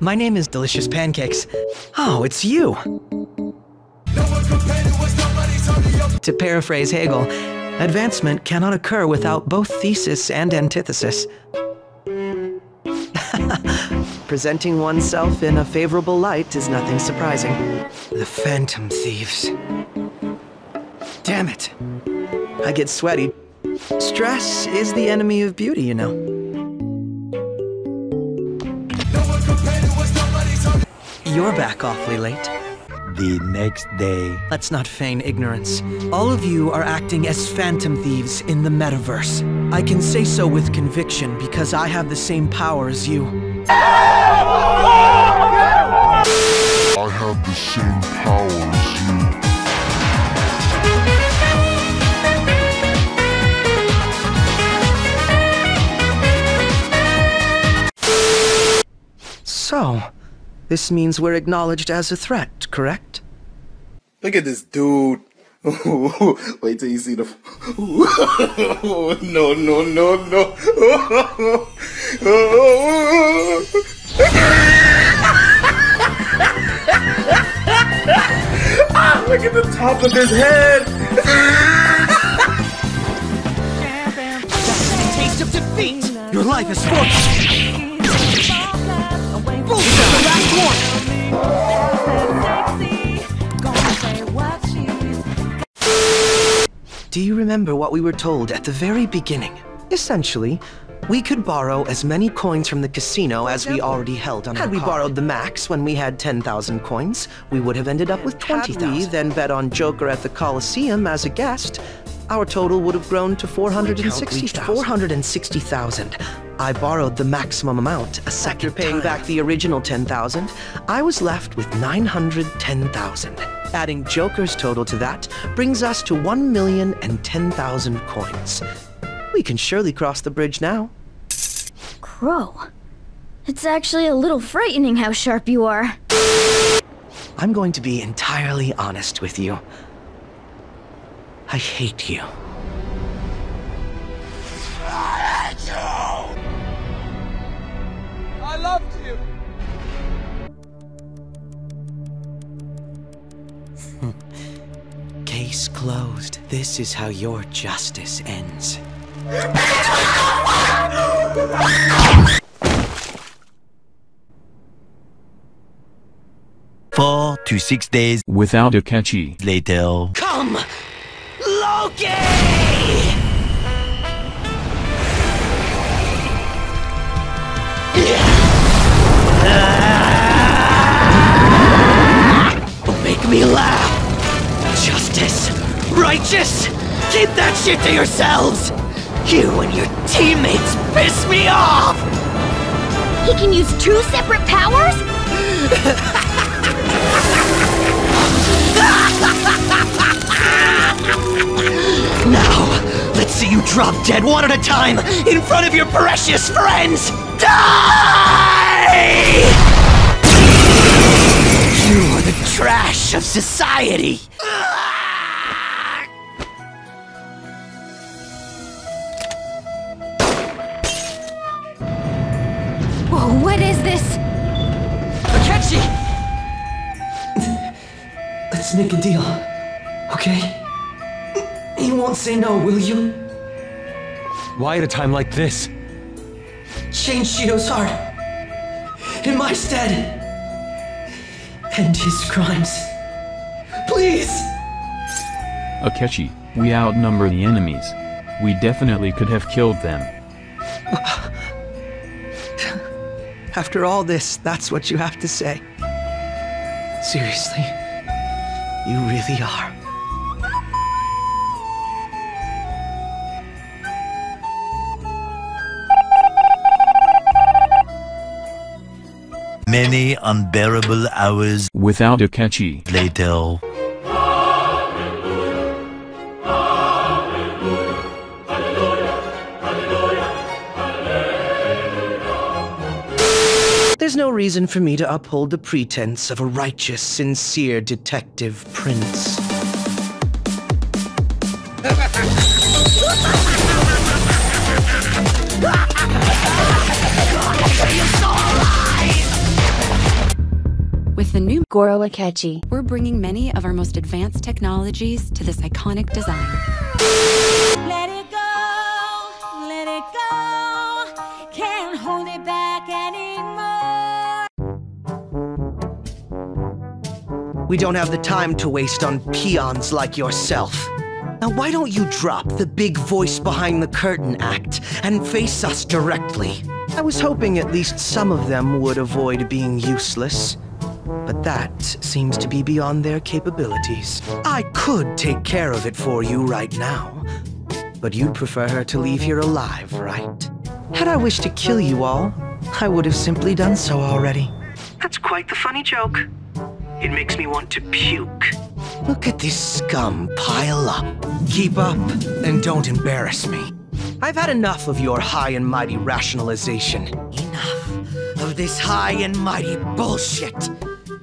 My name is Delicious Pancakes. Oh, it's you! To paraphrase Hegel, advancement cannot occur without both thesis and antithesis. Presenting oneself in a favorable light is nothing surprising. The Phantom Thieves. Damn it! I get sweaty. Stress is the enemy of beauty, you know. You're back awfully late. The next day. Let's not feign ignorance. All of you are acting as Phantom Thieves in the metaverse. I can say so with conviction because I have the same power as you. I have the same power as you. So, this means we're acknowledged as a threat, correct? Look at this dude. Wait till you see the... No, no, no, no. Ah, look at the top of his head. That's the taste of defeat. Your life is forfeit. Do you remember what we were told at the very beginning? Essentially, we could borrow as many coins from the casino as we already held on our card. Had we borrowed the max when we had 10,000 coins, we would have ended up with 20,000. Had we then bet on Joker at the Coliseum as a guest, our total would have grown to 460,000. I borrowed the maximum amount a second time. After paying back the original 10,000, I was left with 910,000. Adding Joker's total to that brings us to 1,010,000 coins. We can surely cross the bridge now. Crow, it's actually a little frightening how sharp you are. I'm going to be entirely honest with you. I hate you. I hate you! I loved you! Case closed. This is how your justice ends. Four to 6 days without Akechi. Later. Come! Loki! Don't make me laugh! Justice! Righteous! Keep that shit to yourselves! You and your teammates piss me off! He can use two separate powers? Now, let's see you drop dead one at a time in front of your precious friends! Die! You are the trash of society! Whoa, what is this? Akechi! Let's make a deal, okay? You won't say no, will you? Why at a time like this? Change Shido's heart. In my stead. End his crimes. Please! Akechi, we outnumber the enemies. We definitely could have killed them. After all this, that's what you have to say. Seriously, you really are. Many unbearable hours without Akechi. Later. Hallelujah, hallelujah, hallelujah, hallelujah. There's no reason for me to uphold the pretense of a righteous, sincere detective prince. Goro Akechi. We're bringing many of our most advanced technologies to this iconic design. Let it go, let it go. Can't hold it back anymore. We don't have the time to waste on peons like yourself. Now why don't you drop the big voice behind the curtain act and face us directly? I was hoping at least some of them would avoid being useless, but that seems to be beyond their capabilities. I could take care of it for you right now, but you'd prefer her to leave here alive, right? Had I wished to kill you all, I would have simply done so already. That's quite the funny joke. It makes me want to puke. Look at this scum pile up. Keep up, and don't embarrass me. I've had enough of your high and mighty rationalization. Enough of this high and mighty bullshit.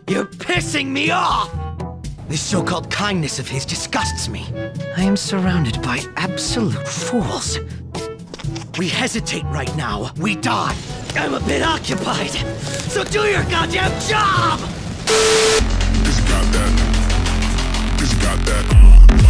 You're pissing me off! This so-called kindness of his disgusts me. I am surrounded by absolute fools. We hesitate right now, we die. I'm a bit occupied, so do your goddamn job! Just got that. Just got that.